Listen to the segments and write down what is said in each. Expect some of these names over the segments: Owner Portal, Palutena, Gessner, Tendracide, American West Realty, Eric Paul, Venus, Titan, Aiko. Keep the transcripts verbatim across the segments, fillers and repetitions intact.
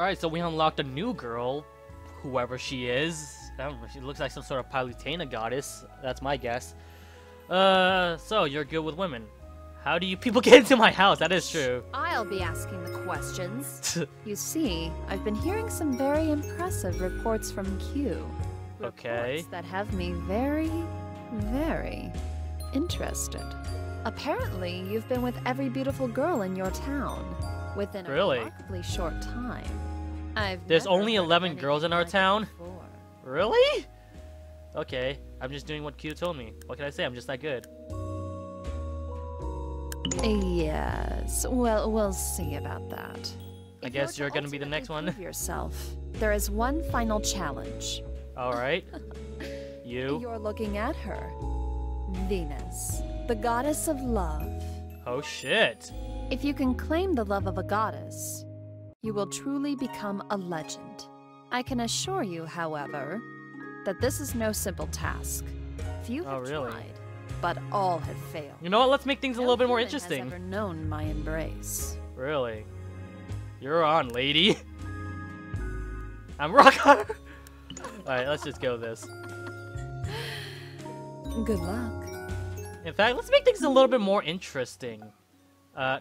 Alright, so we unlocked a new girl, whoever she is. She looks like some sort of Palutena goddess. That's my guess. Uh, so you're good with women. How do you people get into my house? That is true. I'll be asking the questions. You see, I've been hearing some very impressive reports from Q. Okay. Reports that have me very, very interested. Apparently, you've been with every beautiful girl in your town within a remarkably short time. I've There's only eleven girls in our town? Really? Okay, I'm just doing what Q told me. What can I say? I'm just that good. Yes, well, we'll see about that. I if guess you're, you're gonna be the next one. Yourself. There is one final challenge. Alright. You. You're looking at her. Venus, the goddess of love. Oh shit. If you can claim the love of a goddess, you will truly become a legend. I can assure you, however, that this is no simple task. Few have oh, really? tried, but all have failed. You know what? Let's make things no a little bit more interesting. Has ever known my embrace. Really? You're on, lady. I'm rock hard. All right, let's just go with this. Good luck. In fact, let's make things a little bit more interesting. Uh,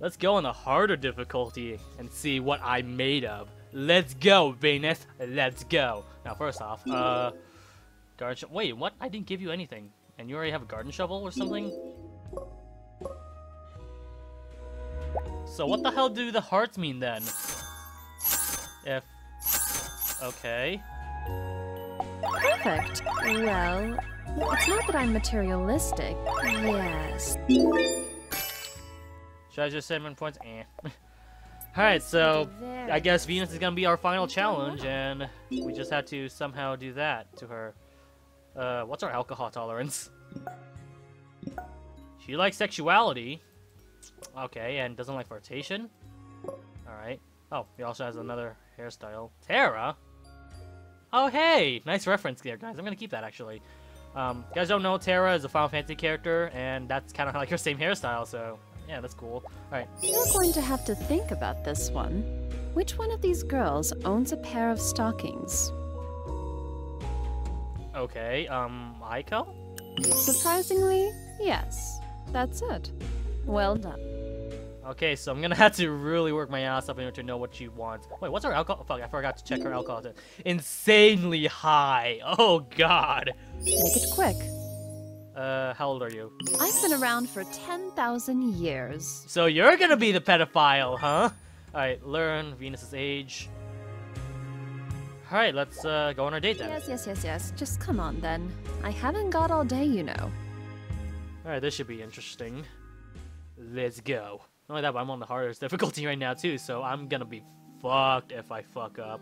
let's go on the harder difficulty and see what I'm made of. Let's go, Venus. Let's go. Now, first off, uh, garden shovel. Wait, what? I didn't give you anything, and you already have a garden shovel or something. So what the hell do the hearts mean then? If okay. Perfect. Well, it's not that I'm materialistic. Yes. Treasure, cinnamon points. Eh. Alright, so I guess Venus is gonna be our final challenge, and we just had to somehow do that to her. Uh, what's our alcohol tolerance? She likes sexuality. Okay, and doesn't like flirtation. Alright. Oh, he also has another hairstyle. Tara? Oh, hey! Nice reference there, guys. I'm gonna keep that, actually. Um, you guys don't know, Tara is a Final Fantasy character, and that's kind of like her same hairstyle, so... Yeah, that's cool. Alright. You're going to have to think about this one. Which one of these girls owns a pair of stockings? Okay, um, Aiko? Surprisingly, yes. That's it. Well done. Okay, so I'm gonna have to really work my ass up in order to know what she wants. Wait, what's her alcohol? Fuck, I forgot to check her alcohol. Insanely high! Oh god! Make it quick. Uh, how old are you? I've been around for ten thousand years. So you're gonna be the pedophile, huh? Alright, learn Venus's age. Alright, let's uh, go on our date then. Yes, yes, yes, yes. Just come on then. I haven't got all day, you know. Alright, this should be interesting. Let's go. Not only that, but I'm on the hardest difficulty right now too, so I'm gonna be fucked if I fuck up.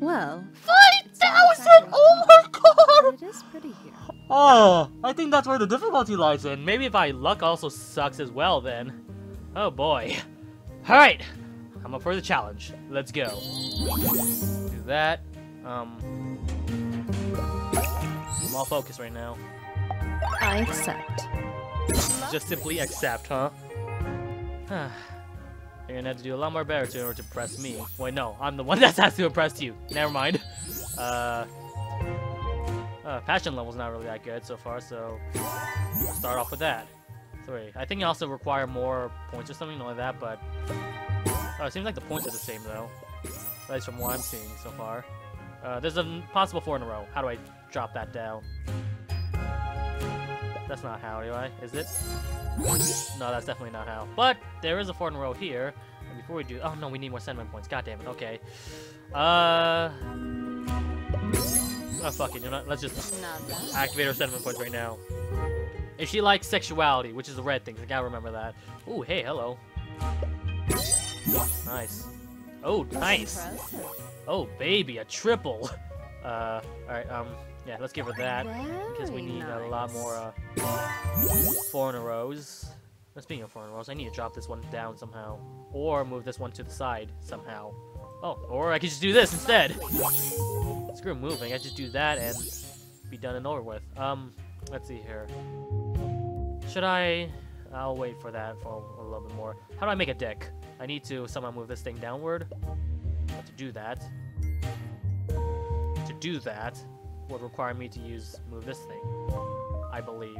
Well... five thousand! Oh my god! It is pretty here. Oh, I think that's where the difficulty lies in. Maybe if my luck also sucks as well then. Oh boy. Alright! I'm up for the challenge. Let's go. Do that. Um... I'm all focused right now. I accept. Just simply accept, huh? You're gonna have to do a lot more better in order to impress me. Wait, no, I'm the one that has to impress you. Never mind. Uh, uh, passion level's not really that good so far, so we'll start off with that. Three. I think you also require more points or something like that, but oh, it seems like the points are the same though. At least from what I'm seeing so far. Uh, there's a possible four in a row. How do I drop that down? That's not how, do I? Is it? No, that's definitely not how. But there is a four in a row here. And before we do, oh no, we need more sentiment points. God damn it. Okay. Uh. Oh fuck it. You know, let's just activate our sentiment points right now. If she likes sexuality, which is the red thing, I gotta remember that. Ooh, hey, hello. Nice. Oh, nice. Oh, baby, a triple. Uh. All right. Um. Yeah, let's give her that, Very because we need nice. a lot more uh, four in a rows. Speaking of four in a rows, I need to drop this one down somehow. Or move this one to the side somehow. Oh, or I could just do this instead. Screw moving, I just do that and be done and over with. Um, let's see here. Should I... I'll wait for that for a little bit more. How do I make a deck? I need to somehow move this thing downward. But to do that... To do that would require me to use... move this thing. I believe.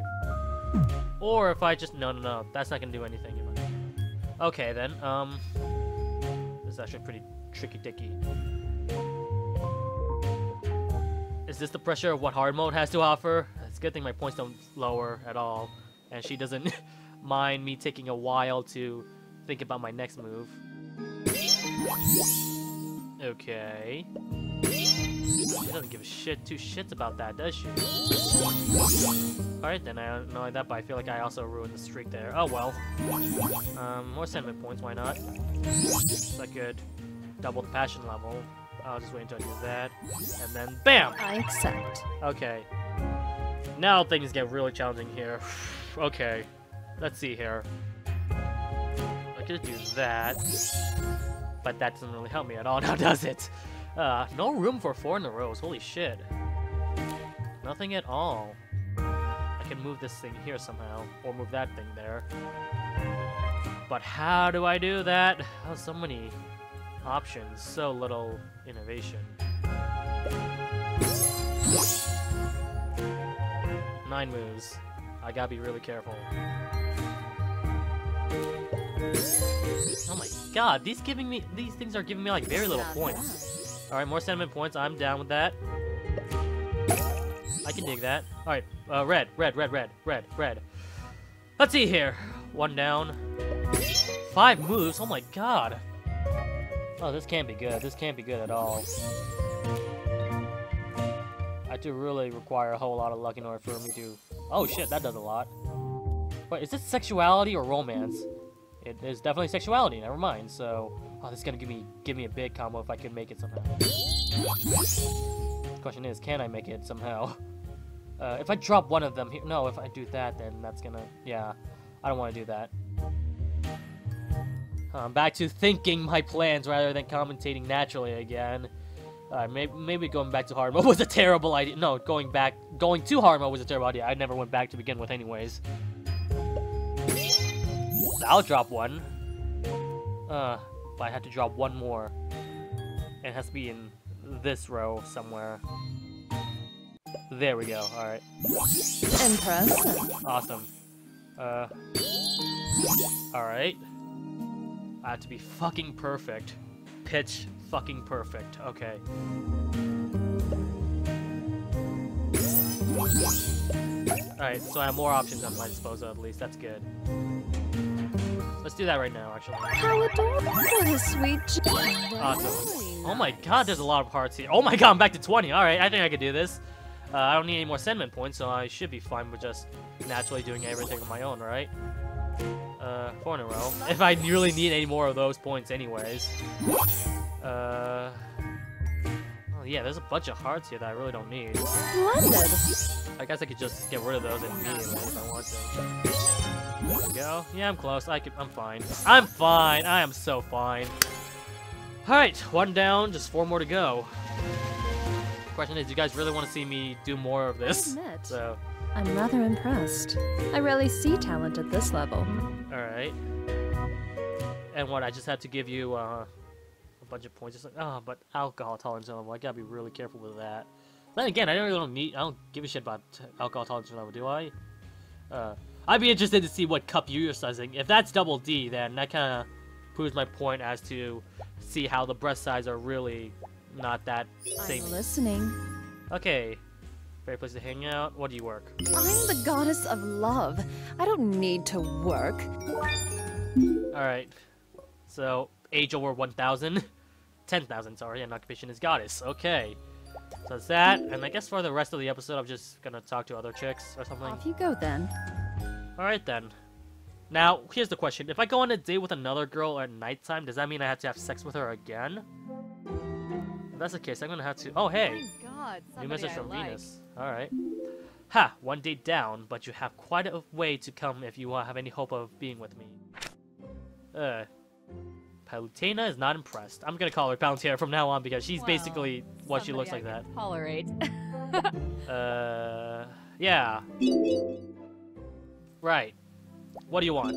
Or if I just... No, no, no. That's not gonna do anything. Okay, then. Um... This is actually pretty tricky-dicky. Is this the pressure of what hard mode has to offer? It's a good thing my points don't lower at all. And she doesn't mind me taking a while to think about my next move. Okay. She doesn't give a shit, two shits about that, does she? Alright then, I don't know that, but I feel like I also ruined the streak there. Oh well. Um, more sentiment points, why not? So I could double the passion level. I'll just wait until I do that. And then BAM! I accept. Okay. Now things get really challenging here. Okay. Let's see here. I could do that. But that doesn't really help me at all now, does it? Uh, no room for four in a row. Holy shit. Nothing at all. I can move this thing here somehow. Or move that thing there. But how do I do that? Oh, so many options. So little innovation. Nine moves. I gotta be really careful. Oh my god, these giving me these things are giving me like very little points. Alright, more sentiment points, I'm down with that. I can dig that. Alright, uh, red, red, red, red, red, red. Let's see here. One down. Five moves, oh my god. Oh, this can't be good. This can't be good at all. I do really require a whole lot of luck in order for me to... Oh shit, that does a lot. Wait, is this sexuality or romance? It is definitely sexuality, never mind, so... Oh, this is gonna give me give me a big combo if I can make it somehow. The question is, can I make it somehow? Uh, if I drop one of them here... No, if I do that, then that's gonna... Yeah, I don't want to do that. I'm back to thinking my plans rather than commentating naturally again. Uh, maybe, maybe going back to hard mode was a terrible idea. No, going back, going to hard mode was a terrible idea. I never went back to begin with anyways. I'll drop one. Uh, but I have to drop one more. And it has to be in this row somewhere. There we go, alright. Impressive. Awesome. Uh, alright. I have to be fucking perfect. Pitch fucking perfect. Okay. Alright, so I have more options at my disposal at least. That's good. Let's do that right now, actually. How adorable, sweet. Awesome. Oh my god, there's a lot of hearts here. Oh my god, I'm back to twenty. Alright, I think I could do this. Uh, I don't need any more sentiment points, so I should be fine with just naturally doing everything on my own, right? Uh, four in a row. If I really need any more of those points anyways. Uh... Oh yeah, there's a bunch of hearts here that I really don't need. I guess I could just get rid of those immediately if I want to. There we go. Yeah, I'm close. I could, I'm fine. I'm fine! I am so fine. Alright, one down, just four more to go. The question is, do you guys really want to see me do more of this? I admit. So... I'm rather impressed. I rarely see talent at this level. Alright. And what, I just had to give you uh, a bunch of points. Just like, oh, but alcohol tolerance level, I gotta be really careful with that. Then again, I don't really need, I don't give a shit about alcohol tolerance level, do I? Uh, I'd be interested to see what cup you're sizing. If that's double D, then that kind of proves my point as to see how the breast size are really not that same. I'm listening. Okay. Great place to hang out. What do you work? I'm the goddess of love. I don't need to work. Alright. So, age over one thousand. ten thousand, sorry, and occupation is goddess. Okay. So it's that, and I guess for the rest of the episode, I'm just gonna talk to other chicks or something. Off you go, then. Alright, then. Now, here's the question. If I go on a date with another girl at nighttime, does that mean I have to have sex with her again? If that's the case, I'm gonna have to- Oh, hey! God, new message from like. Venus. Alright. Ha! One day down, but you have quite a way to come if you have any hope of being with me. Uh. Palutena is not impressed. I'm gonna call her Palutena from now on because she's well, basically what she looks I like that. Tolerate. uh. Yeah. Right. What do you want?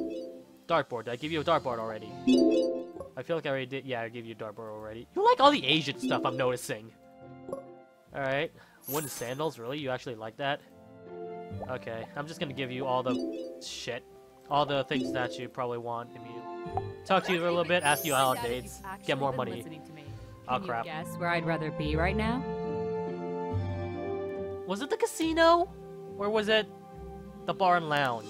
Dartboard. Did I give you a dartboard already? I feel like I already did. Yeah, I gave you Darboro already. You like all the Asian stuff, I'm noticing. Alright. Wooden sandals, really? You actually like that? Okay, I'm just gonna give you all the shit. All the things that you probably want immediately. Talk to you for a little bit, ask you out on dates, get more money. Oh crap. Can you guess where I'd rather be right now? Was it the casino? Or was it the bar and lounge?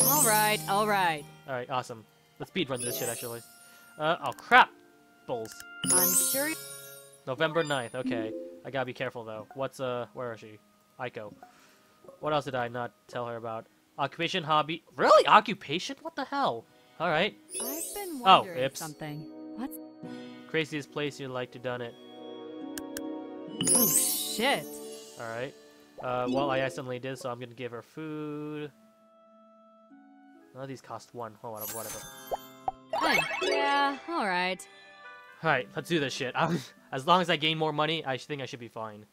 Alright, alright. Alright, awesome. Let's speedrun this shit, actually. Uh, oh crap! Bulls. I'm sure you November ninth, okay. I gotta be careful, though. What's, uh, where is she? Aiko. What else did I not tell her about? Occupation, hobby... Really? Occupation? What the hell? Alright. I've been wondering oh, oops. something. What's... Craziest place you'd like to done it. Oh, shit. Alright. Uh, well, I accidentally did, so I'm gonna give her food. None of these cost one. Hold on, whatever. Hey, yeah, alright. Alright, let's do this shit. I'm, as long as I gain more money, I think I should be fine.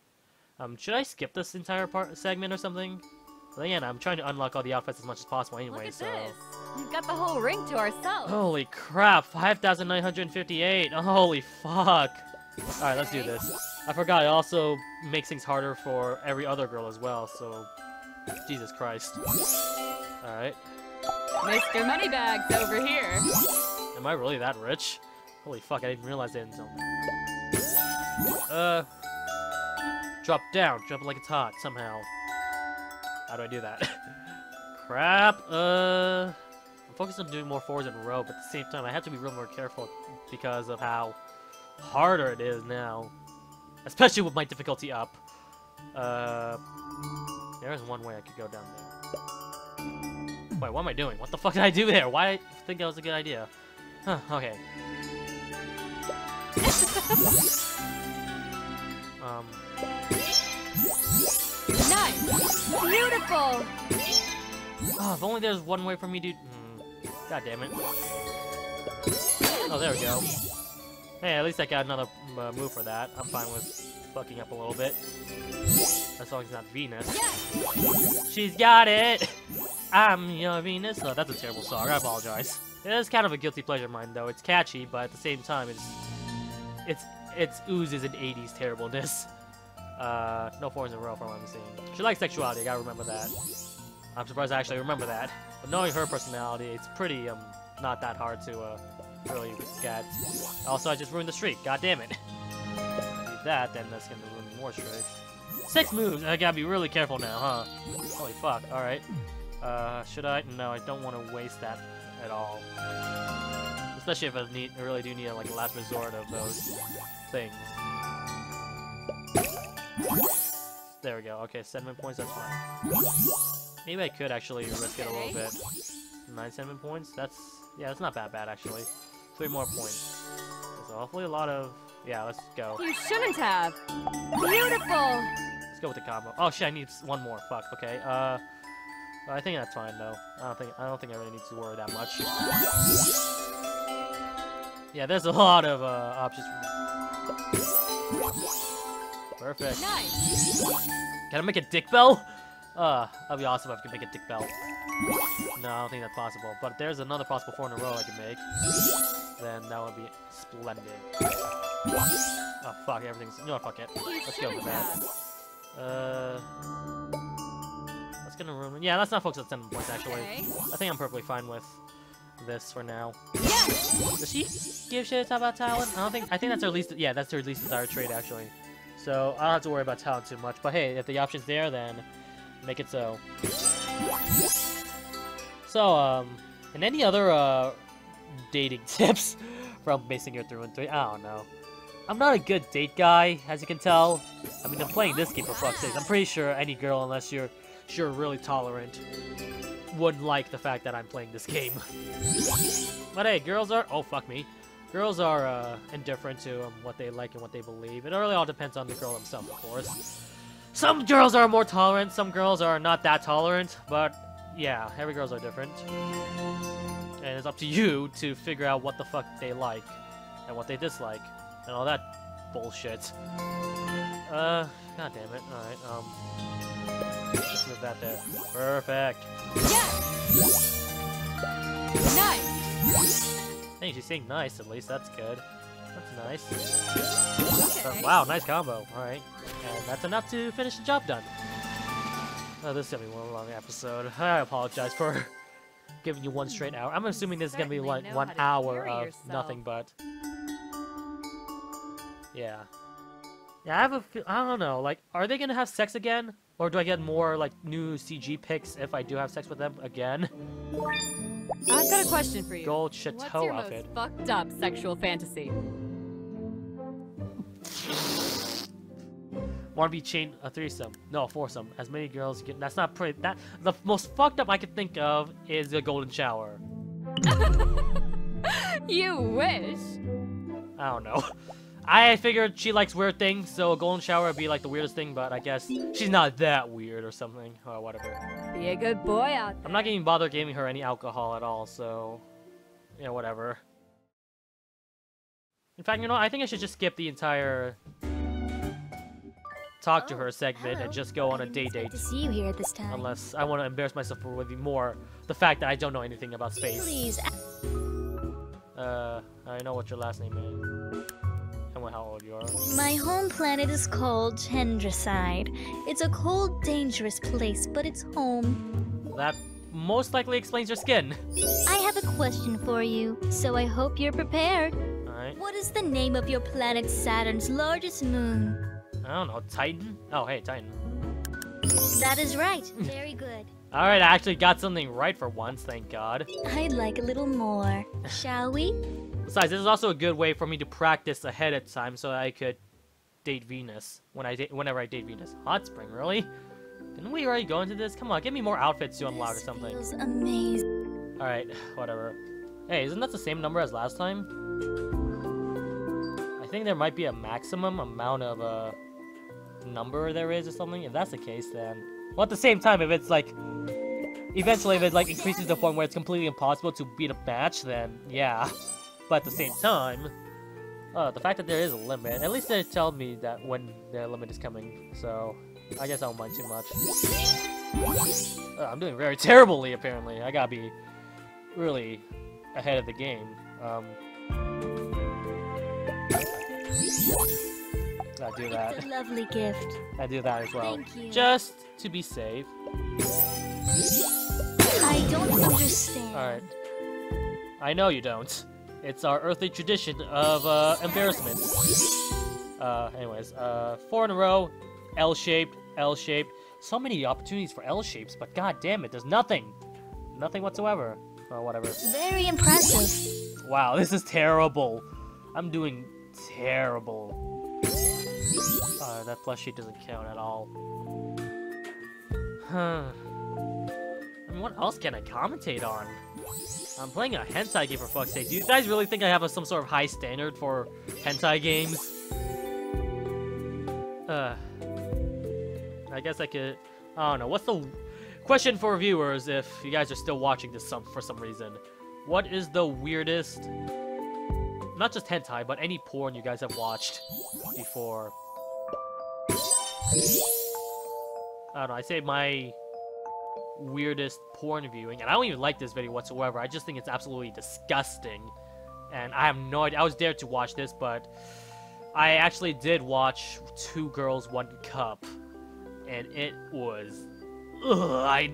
Um, should I skip this entire part segment or something? Well, yeah, I'm trying to unlock all the outfits as much as possible anyway, so... Look at this! We've got the whole ring to ourselves! Holy crap! five thousand nine hundred fifty-eight! Holy fuck! Alright, let's do this. I forgot, it also makes things harder for every other girl as well, so... Jesus Christ. Alright. Mister Moneybags over here! Am I really that rich? Holy fuck, I didn't realize that until... Uh... Drop down, drop it like it's hot, somehow. How do I do that? Crap, uh... I'm focused on doing more fours in a row, but at the same time, I have to be real more careful because of how harder it is now. Especially with my difficulty up. Uh... There is one way I could go down there. Wait, what am I doing? What the fuck did I do there? Why did I think that was a good idea? Huh, okay. um... Nice! Beautiful! Oh, if only there's one way for me to... Mm. God damn it. Oh, there we go. Hey, at least I got another uh, move for that. I'm fine with fucking up a little bit. As long as it's not Venus. Yes! She's got it! I'm your Venus. Oh, that's a terrible song. I apologize. It is kind of a guilty pleasure of mine, though. It's catchy, but at the same time, it's... It's... It's oozes in eighties terribleness. Uh, no fours in a row from what I'm seeing. She likes sexuality, I gotta remember that. I'm surprised I actually remember that. But knowing her personality, it's pretty, um, not that hard to, uh, really get. Also, I just ruined the streak, god damn it. Leave that, then that's gonna ruin more streaks. Six moves! I gotta be really careful now, huh? Holy fuck, alright. Uh, should I? No, I don't want to waste that at all. Especially if I, need, I really do need, a, like, a last resort of those things. There we go. Okay, sentiment points, that's fine. Maybe I could actually risk it a little bit. Nine sentiment points? That's... Yeah, that's not that bad, actually. Three more points. So hopefully a lot of... Yeah, let's go. You shouldn't have! Beautiful! Let's go with the combo. Oh shit, I need one more. Fuck, okay. Uh... I think that's fine, though. I don't think I don't think I really need to worry that much. Yeah, there's a lot of, uh, options for me. Perfect. Nice. Can I make a dick bell? Uh, that'd be awesome if I could make a dick bell. No, I don't think that's possible. But if there's another possible four in a row I can make, then that would be splendid. Oh fuck, everything's no fuck it. Let's go with that. Uh That's gonna ruin yeah, let's not focus on seven points actually. I think I'm perfectly fine with this for now. Yes! Does she give shit about Talon? I don't think I think that's her least yeah, that's her least desired trait actually. So, I don't have to worry about talent too much, but hey, if the option's there, then make it so. So, um, and any other, uh, dating tips from basing your three one three? I don't know. I'm not a good date guy, as you can tell. I mean, I'm playing this game for fuck's sake. I'm pretty sure any girl, unless you're, you're really tolerant, wouldn't like the fact that I'm playing this game. But hey, girls are- oh, fuck me. Girls are uh, indifferent to um, what they like and what they believe. It really all depends on the girl themselves, of course. Some girls are more tolerant, some girls are not that tolerant, but yeah, every girls are different. And it's up to you to figure out what the fuck they like and what they dislike and all that bullshit. Uh, god damn it. Alright, um, let's move that there. Perfect. Yes! Nice! Hey, she's saying nice, at least. That's good. That's nice. Okay. Uh, wow, nice combo. Alright. And that's enough to finish the job done. Oh, this is going to be one long episode. I apologize for giving you one straight hour. I'm assuming this is going to be like one, one hour of yourself. Nothing but... Yeah. Yeah, I have a feel, I don't know, like, are they gonna have sex again? Or do I get more, like, new C G pics if I do have sex with them again? I've got a question for you. Gold chateau outfit. What's your outfit. Most fucked up sexual fantasy? Wanna be chained a threesome. No, a foursome. As many girls you can. That's not pretty. That, the most fucked up I could think of is the golden shower. You wish. I don't know. I figured she likes weird things, so a golden shower would be like the weirdest thing, but I guess she's not that weird or something, or whatever. Be a good boy out there. I'm not even bothered giving her any alcohol at all, so... Yeah, whatever. In fact, you know what? I think I should just skip the entire... Talk oh, to her segment hello. And just go on a day date. To see you here at this time. Unless I want to embarrass myself for with you more. The fact that I don't know anything about space. Please. Uh, I know what your last name is. How old you are. My home planet is called Tendracide. It's a cold, dangerous place, but it's home. That most likely explains your skin. I have a question for you, so I hope you're prepared. Alright. What is the name of your planet Saturn's largest moon? I don't know, Titan? Oh, hey, Titan. That is right. Very good. Alright, I actually got something right for once, thank God. I'd like a little more. Shall we? Besides, this is also a good way for me to practice ahead of time so that I could date Venus when I whenever I date Venus. Hot spring, really? Didn't we already go into this? Come on, give me more outfits to unlock or something. This feels amazing. Alright, whatever. Hey, isn't that the same number as last time? I think there might be a maximum amount of uh, number there is or something. If that's the case, then... Well, at the same time, if it's like... Eventually, if it like increases to the point where it's completely impossible to beat a match, then yeah. But at the same time, uh, the fact that there is a limit, at least they tell me that when their limit is coming, so I guess I don't mind too much. Uh, I'm doing very terribly, apparently. I gotta be really ahead of the game. Um, I do that. It's a lovely gift. I do that as well. Thank you. Just to be safe. I don't understand. Alright. I know you don't. It's our earthly tradition of, uh, embarrassment. Uh, anyways, uh, four in a row, L-shaped, L-shaped. So many opportunities for L-shapes, but god damn it, there's nothing. Nothing whatsoever. Or whatever. Very impressive. Wow, this is terrible. I'm doing terrible. Uh, that plush sheet doesn't count at all. Huh. I mean, what else can I commentate on? I'm playing a hentai game, for fuck's sake. Do you guys really think I have a, some sort of high standard for hentai games? Uh, I guess I could... I don't know. What's the... Question for viewers, if you guys are still watching this some, for some reason. What is the weirdest... Not just hentai, but any porn you guys have watched before? I don't know. I say my... weirdest porn viewing, and I don't even like this video whatsoever. I just think it's absolutely disgusting, and I have no idea. I was there to watch this, but I actually did watch Two Girls, One Cup, and it was ugh, I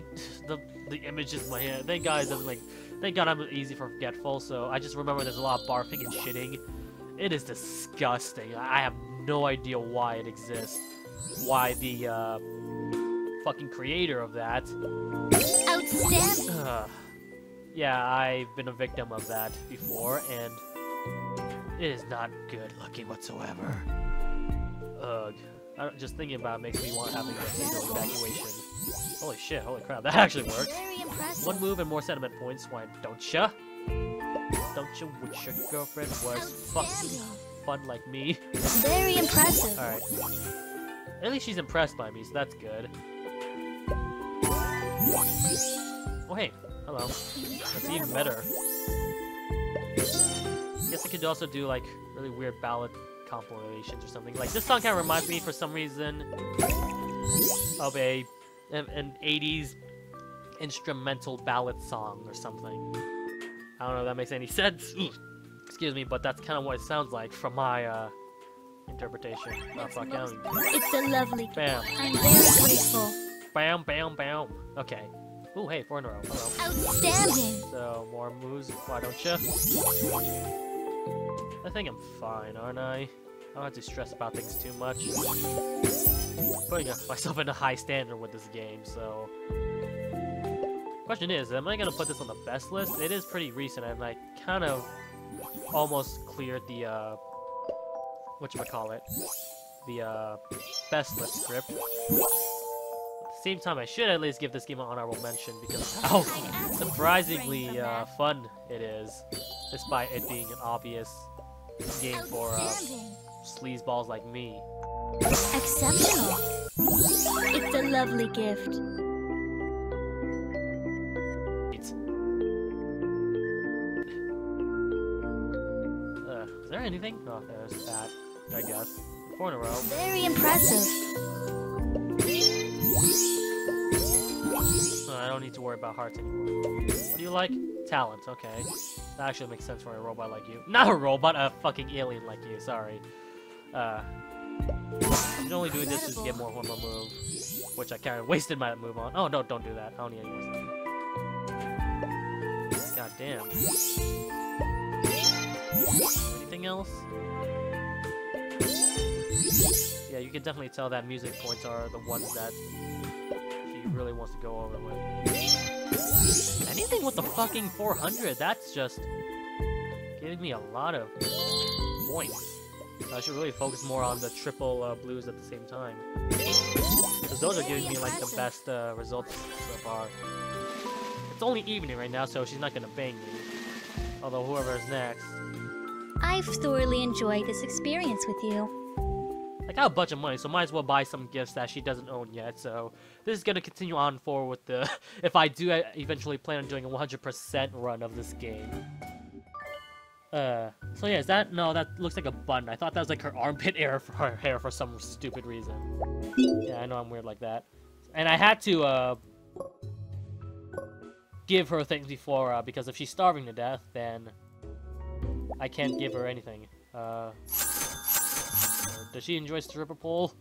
the the images in my head. Thank God it doesn't like. Thank God I'm easy forgetful, so I just remember there's a lot of barfing and shitting. It is disgusting. I have no idea why it exists. Why the. Uh, fucking creator of that. Outstanding. Uh, yeah, I've been a victim of that before, and it is not good looking whatsoever. Ugh. I don't, just thinking about it makes me want to have a single evacuation. Holy shit, holy crap, that actually worked. One move and more sentiment points, why don't ya? Don't you wish your girlfriend was fucking fun like me? Very impressive. Alright. At least she's impressed by me, so that's good. Oh hey, hello. That's even better. I guess I could also do like really weird ballad compilations or something. Like this song kind of reminds me, for some reason, of a an eighties instrumental ballad song or something. I don't know if that makes any sense. Ooh, Excuse me, but that's kind of what it sounds like from my uh, interpretation. It's, oh, most, it's a lovely bam. I'm very grateful. Bam, bam, bam. Okay. Ooh, hey, four in a row. Hello. Outstanding. So, more moves, why don't you? I think I'm fine, aren't I? I don't have to stress about things too much. I'm putting myself in a high standard with this game, so... Question is, am I gonna put this on the best list? It is pretty recent, and I kind of almost cleared the, uh, whatchamacallit, the, uh, best list script. At the same time, I should at least give this game an honorable mention because how surprisingly, uh, fun it is, despite it being an obvious game for, uh, sleazeballs like me. Exceptional! It's a lovely gift. Is there anything? Oh, there's that, I guess. Four in a row. Very impressive. Oh, I don't need to worry about hearts anymore. What do you like? Talent, okay. That actually makes sense for a robot like you. Not a robot, a fucking alien like you, sorry. Uh, I'm only doing this just to get more one more move, which I kind of wasted my move on. Oh, no, don't do that. I don't need any more stuff. God damn. Else? Yeah, you can definitely tell that music points are the ones that she really wants to go over with. Anything with the fucking four hundred, that's just giving me a lot of points. I should really focus more on the triple uh, blues at the same time. Because those are giving me like the best uh, results so far. It's only evening right now, so she's not gonna bang me. Although whoever's next. I've thoroughly enjoyed this experience with you. I got a bunch of money, so might as well buy some gifts that she doesn't own yet, so... This is gonna continue on forward with the... If I do I eventually plan on doing a one hundred percent run of this game. Uh... So yeah, is that... No, that looks like a bun. I thought that was like her armpit hair for her hair for some stupid reason. Yeah, I know I'm weird like that. And I had to, uh... give her things before, uh, because if she's starving to death, then... I can't give her anything. Uh, does she enjoy stripper pole?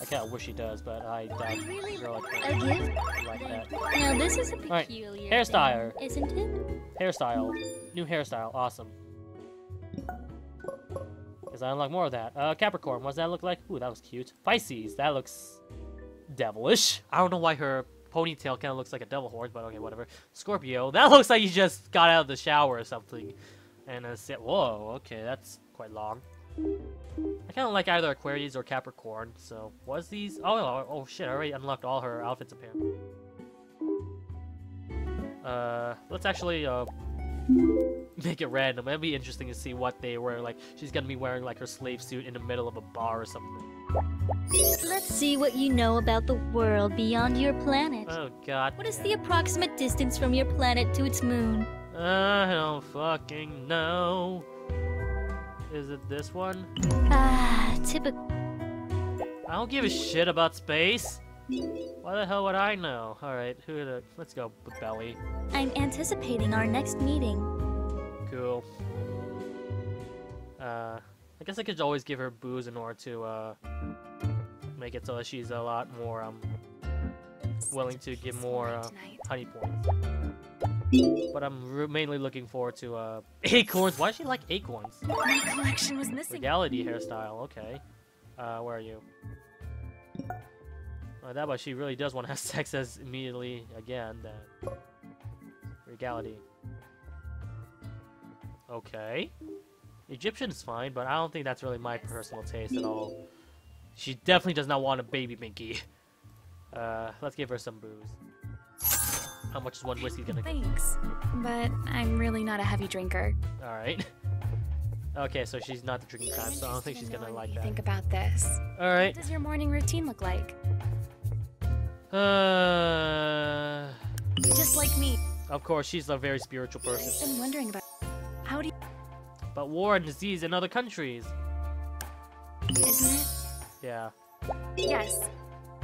I kind of wish she does, but I doubt really girl like that. Gift? Like that. Now this is a peculiar right. Hairstyle, thing, isn't it? Hairstyle, new hairstyle, awesome. Cause I unlock more of that. Uh, Capricorn, what's that look like? Ooh, that was cute. Pisces, that looks devilish. I don't know why her ponytail kind of looks like a devil horn, but okay, whatever. Scorpio, that looks like you just got out of the shower or something. And I said, whoa, okay, that's quite long. I kind of like either Aquarius or Capricorn, so was these? Oh, oh, oh shit, I already unlocked all her outfits apparently. Uh, let's actually uh, make it random. It'd be interesting to see what they were like. She's gonna be wearing like her slave suit in the middle of a bar or something. Let's see what you know about the world beyond your planet. Oh god. What is the approximate distance from your planet to its moon? I don't fucking know. Is it this one? Ah, typical. I don't give a shit about space. Why the hell would I know? Alright, who the... Let's go with Belly. I'm anticipating our next meeting. Cool. Uh, I guess I could always give her booze in order to, uh... make it so that she's a lot more, um... willing to give more, uh, honey points. But I'm mainly looking forward to, uh, acorns. Why does she like acorns? My collection was missing. Legality hairstyle, okay. Uh, where are you? Uh, that but she really does want to have sex as immediately again, then. Regality. Okay. Egyptian is fine, but I don't think that's really my personal taste at all. She definitely does not want a baby minky. Uh, let's give her some booze. How much is one whiskey gonna get? Thanks, but I'm really not a heavy drinker. Alright. Okay, so she's not the drinking type, so I don't think she's gonna like that. Think about this. Alright. What does your morning routine look like? Uh... Just like me. Of course, she's a very spiritual person. I've been wondering about... How do you... But war and disease in other countries. Isn't it? Yeah. Yes.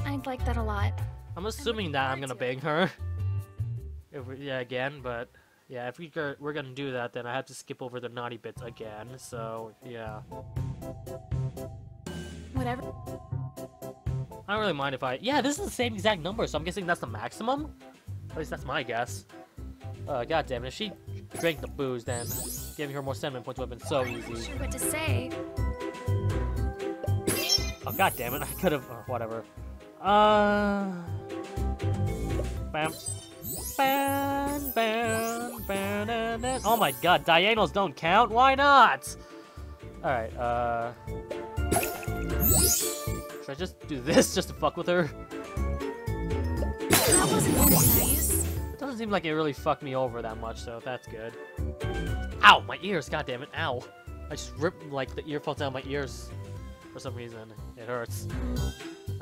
I'd like that a lot. I'm assuming that I'm gonna bang her. If we, yeah, again, but Yeah, if we go, we're gonna do that, then I have to skip over the naughty bits again, so, yeah. Whatever. I don't really mind if I... Yeah, this is the same exact number, so I'm guessing that's the maximum? At least that's my guess. Uh, God damn it, if she drank the booze, then giving her more sentiment points would have been so easy. I'm not sure what to say. Oh, God damn it, I could have... Oh, whatever. Uh... Bam. Ban, ban, ban, ban, ban. Oh my god, diagonals don't count? Why not? Alright, uh... should I just do this just to fuck with her? That wasn't nice. It doesn't seem like it really fucked me over that much, so that's good. Ow, my ears, goddammit, ow. I just ripped, like, the earphones down my ears for some reason. It hurts.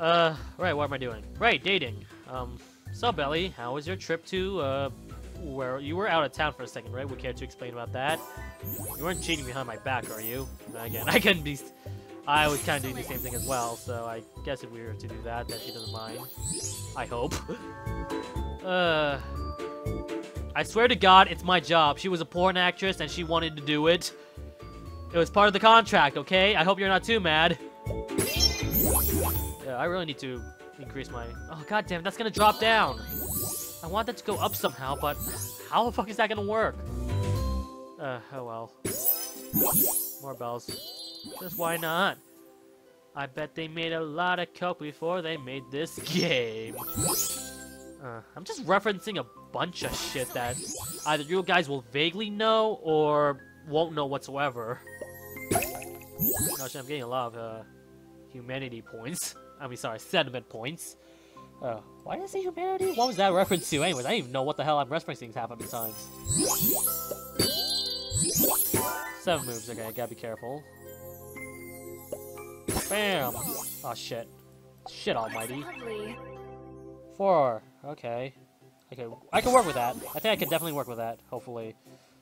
Uh, right, what am I doing? Right, dating. Um... So, Belly, how was your trip to, uh, where you were out of town for a second, right? Would care to explain about that? You weren't cheating behind my back, are you? Again, I couldn't be... I was kind of doing the same thing as well, so I guess if we were to do that, then she doesn't mind. I hope. uh... I swear to God, it's my job. She was a porn actress, and she wanted to do it. It was part of the contract, okay? I hope you're not too mad. Yeah, I really need to... increase my... Oh, goddamn, that's gonna drop down! I want that to go up somehow, but how the fuck is that gonna work? Uh, oh well. More bells. Just why not? I bet they made a lot of coke before they made this game. Uh, I'm just referencing a bunch of shit that either you guys will vaguely know or won't know whatsoever. No shit, I'm getting a lot of, uh, humanity points. I mean, sorry, sentiment points. Uh, why did I say humanity? What was that reference to? Anyways, I don't even know what the hell I'm referencing half of the times. Seven moves, okay, I gotta be careful. Bam! Oh shit. Shit almighty. Four, okay. Okay, I can work with that. I think I can definitely work with that, hopefully.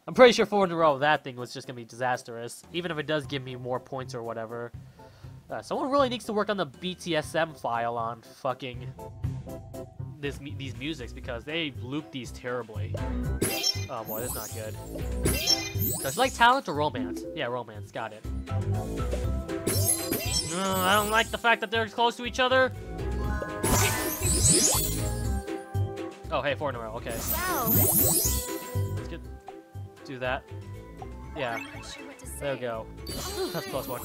I'm pretty sure four in a row, that thing was just gonna be disastrous. Even if it does give me more points or whatever. Uh, someone really needs to work on the B T S M file on fucking this these musics because they loop these terribly. Oh boy, that's not good. Does she like talent or romance? Yeah, romance. Got it. Uh, I don't like the fact that they're close to each other. Oh hey, four in a row. Okay. Wow. Let's get do that. Yeah. There we go. That's plus one.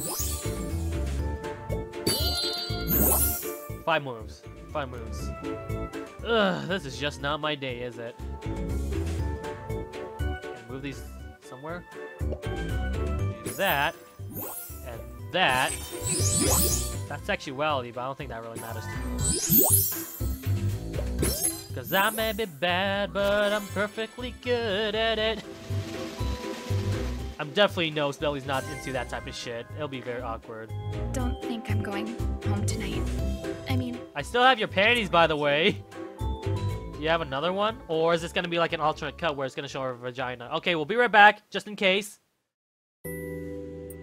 Five moves. Five moves. Ugh, this is just not my day, is it? And move these somewhere. Do that. And that. That's sexuality, but I don't think that really matters to me. Cause I may be bad, but I'm perfectly good at it. I'm definitely no Spelly's not into that type of shit. It'll be very awkward. Don't think I'm going home tonight. I mean... I still have your panties, by the way. Do you have another one? Or is this going to be like an alternate cut where it's going to show her vagina? Okay, we'll be right back, just in case.